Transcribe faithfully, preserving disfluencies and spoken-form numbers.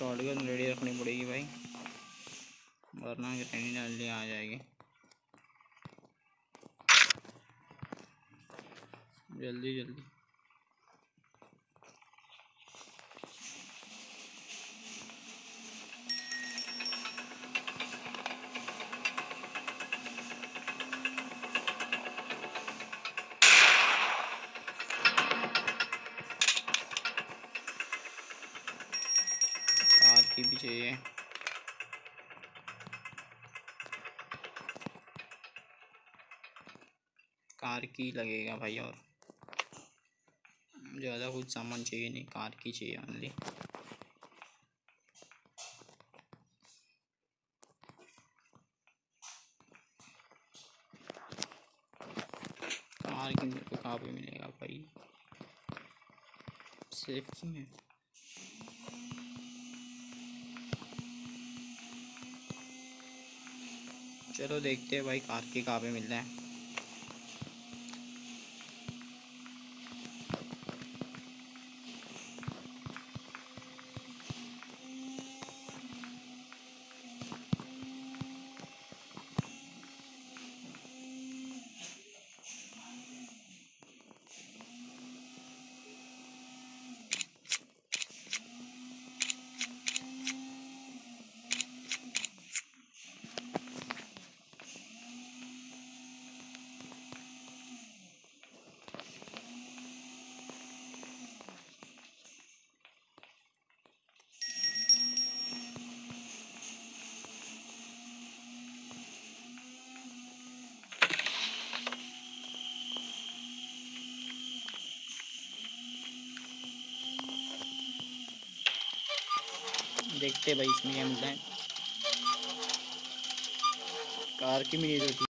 Shotgun ready रखनी पड़ेगी भाई, वरना ग्रेनेड जल्दी आ जाएगी। जल्दी जल्दी की भी चाहिए। कार की लगेगा भाई, और ज़्यादा कुछ सामान चाहिए नहीं, कार की चाहिए ओनली। कार की मेरे को कहाँ पे मिलेगा भाई, सेफ्टी में चलो देखते हैं भाई कार के कहाँ पे मिलता है। देखते भाई इसमें क्या मिलता है। कार की मिली तो